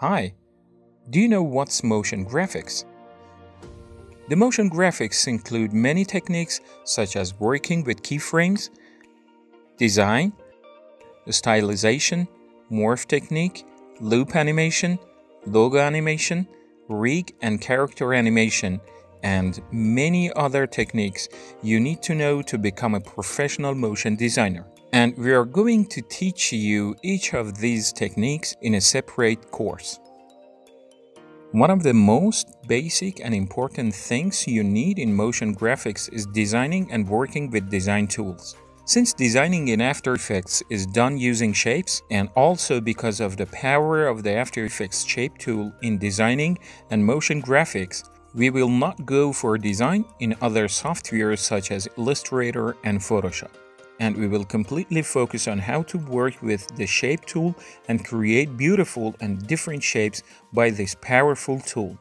Hi, do you know what's motion graphics? The motion graphics include many techniques such as working with keyframes, design, stylization, morph technique, loop animation, logo animation, rig and character animation, and many other techniques you need to know to become a professional motion designer. And we are going to teach you each of these techniques in a separate course. One of the most basic and important things you need in motion graphics is designing and working with design tools. Since designing in After Effects is done using shapes, and also because of the power of the After Effects shape tool in designing and motion graphics, we will not go for design in other softwares such as Illustrator and Photoshop. And we will completely focus on how to work with the shape tool and create beautiful and different shapes by this powerful tool.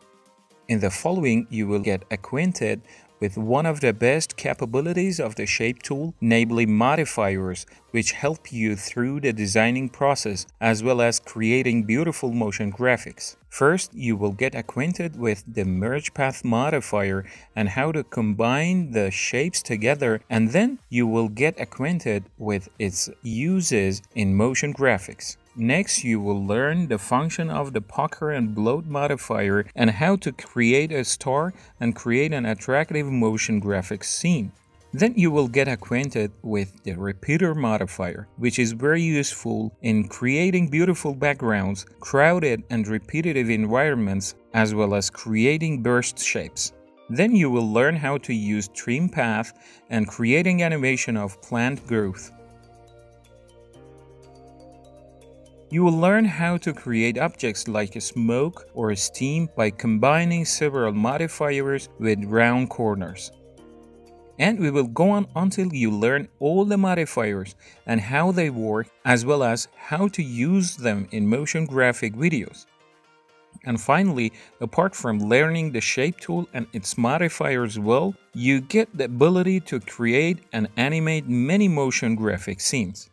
In the following, you will get acquainted with one of the best capabilities of the shape tool, namely modifiers, which help you through the designing process as well as creating beautiful motion graphics. First, you will get acquainted with the merge path modifier and how to combine the shapes together, and then you will get acquainted with its uses in motion graphics. Next, you will learn the function of the pucker and bloat modifier and how to create a star and create an attractive motion graphics scene. Then you will get acquainted with the repeater modifier, which is very useful in creating beautiful backgrounds, crowded and repetitive environments, as well as creating burst shapes. Then you will learn how to use trim path and creating animation of plant growth. You will learn how to create objects like smoke or steam by combining several modifiers with round corners. And we will go on until you learn all the modifiers and how they work, as well as how to use them in motion graphic videos. And finally, apart from learning the shape tool and its modifiers well, you get the ability to create and animate many motion graphic scenes.